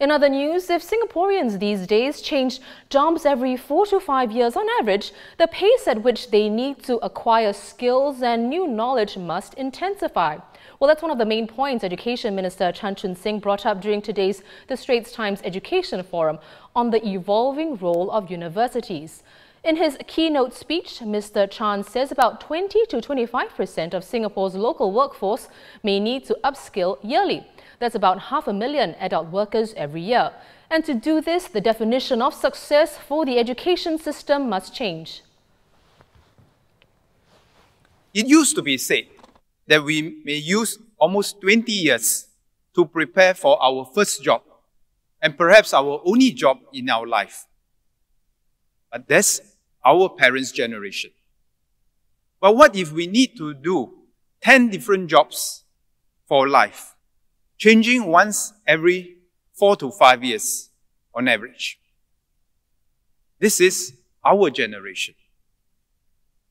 In other news, if Singaporeans these days change jobs every 4 to 5 years on average, the pace at which they need to acquire skills and new knowledge must intensify. Well, that's one of the main points Education Minister Chan Chun Sing brought up during today's The Straits Times Education Forum on the evolving role of universities. In his keynote speech, Mr. Chan says about 20% to 25% of Singapore's local workforce may need to upskill yearly. That's about 500,000 adult workers every year. And to do this, the definition of success for the education system must change. It used to be said that we may use almost 20 years to prepare for our first job and perhaps our only job in our life. But that's our parents' generation. But what if we need to do 10 different jobs for life, changing once every 4 to 5 years on average? This is our generation.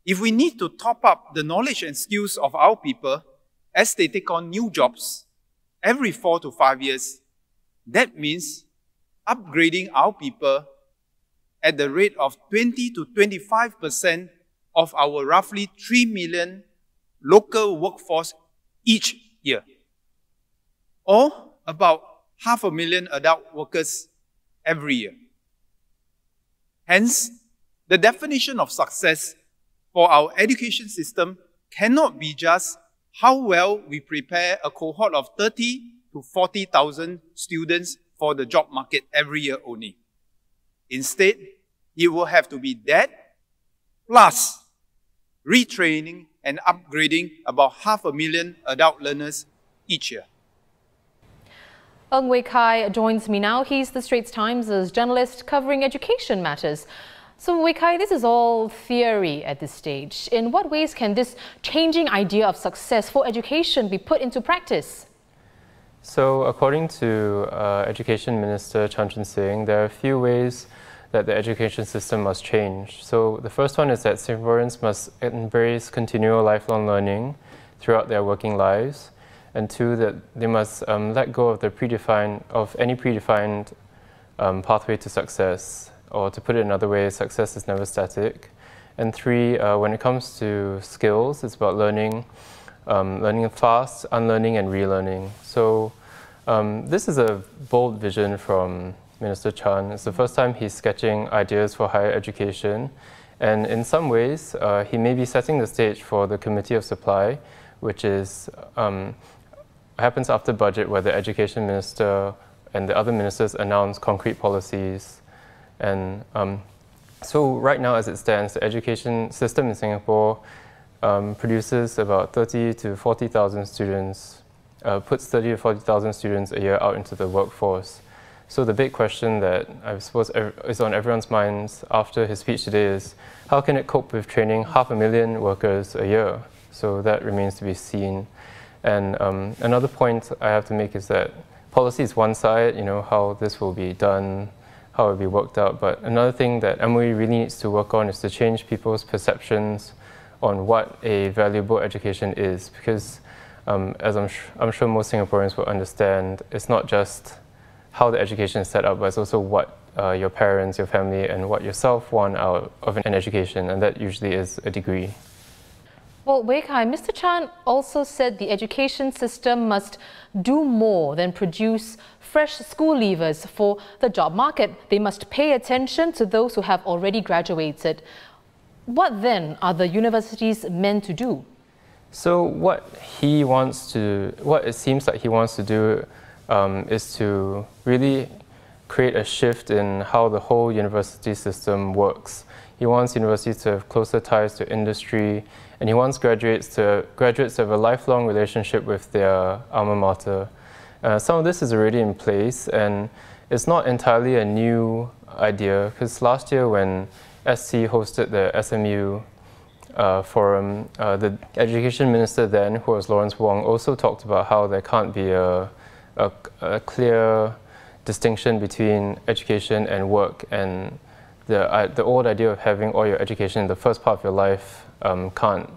If we need to top up the knowledge and skills of our people as they take on new jobs every 4 to 5 years, that means upgrading our people at the rate of 20 to 25% of our roughly 3 million local workforce each year, or about 500,000 adult workers every year. Hence, the definition of success for our education system cannot be just how well we prepare a cohort of 30 to 40,000 students for the job market every year only. Instead, it will have to be that, plus retraining and upgrading about 500,000 adult learners each year. Ng Wei Kai joins me now. He's The Straits Times' journalist covering education matters. So, Wei Kai, this is all theory at this stage. In what ways can this changing idea of success for education be put into practice? So according to Education Minister Chan Chun Sing, there are a few ways that the education system must change. So the first one is that Singaporeans must embrace continual lifelong learning throughout their working lives, and two, that they must let go of the any predefined pathway to success, or to put it another way, success is never static. And three, when it comes to skills, it's about learning fast, unlearning and relearning. So this is a bold vision from Minister Chan. It's the first time he's sketching ideas for higher education. And in some ways, he may be setting the stage for the Committee of Supply, which is, happens after budget, where the education minister and the other ministers announce concrete policies. And so right now, as it stands, the education system in Singapore produces about 30 to 40,000 students, puts 30 to 40,000 students a year out into the workforce. So the big question that I suppose is on everyone's minds after his speech today is, how can it cope with training 500,000 workers a year? So that remains to be seen. And another point I have to make is that policy is one side, you know, how this will be done, how it will be worked out. But another thing that MOE really needs to work on is to change people's perceptions on what a valuable education is, because as I'm sure most Singaporeans will understand, it's not just how the education is set up, but it's also what your parents, your family, and what yourself want out of an education, and that usually is a degree. Well, Wei Kai, Mr. Chan also said the education system must do more than produce fresh school leavers for the job market. They must pay attention to those who have already graduated. What then are the universities meant to do? So what it seems like he wants to do is to really create a shift in how the whole university system works. He wants universities to have closer ties to industry, and he wants graduates to have a lifelong relationship with their alma mater. Some of this is already in place, and it's not entirely a new idea, because last year when SC hosted the SMU forum, the education minister then, who was Lawrence Wong, also talked about how there can't be a clear distinction between education and work, and the old idea of having all your education in the first part of your life can't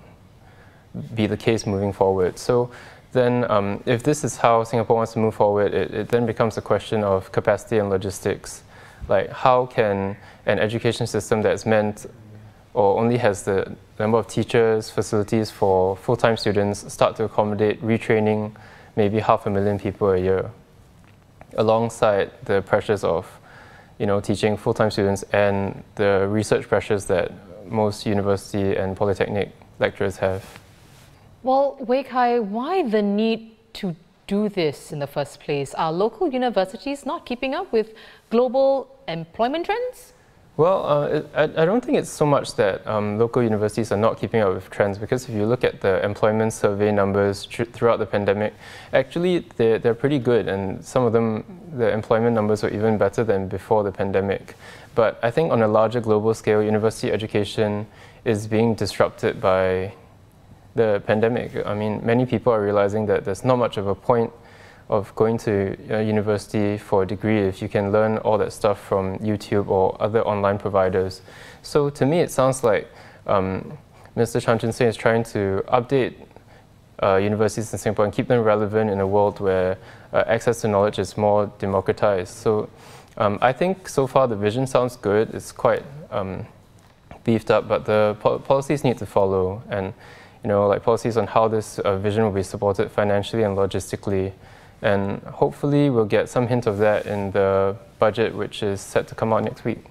be the case moving forward. So then if this is how Singapore wants to move forward, it then becomes a question of capacity and logistics. Like, how can an education system that's meant or only has the number of teachers, facilities for full-time students start to accommodate retraining maybe 500,000 people a year, alongside the pressures of, you know, teaching full-time students and the research pressures that most university and polytechnic lecturers have? Well, Wei Kai, why the need to do this in the first place? Are local universities not keeping up with global employment trends? Well, I don't think it's so much that local universities are not keeping up with trends, because if you look at the employment survey numbers throughout the pandemic, actually they're pretty good, and some of them, the employment numbers were even better than before the pandemic. But I think on a larger global scale, university education is being disrupted by the pandemic. I mean, many people are realizing that there's not much of a point of going to university for a degree if you can learn all that stuff from YouTube or other online providers. So to me, it sounds like Mr. Chan Chun Sing is trying to update universities in Singapore and keep them relevant in a world where access to knowledge is more democratized. So I think so far the vision sounds good. It's quite beefed up, but the policies need to follow, and you know, like policies on how this vision will be supported financially and logistically. And hopefully we'll get some hint of that in the budget, which is set to come out next week.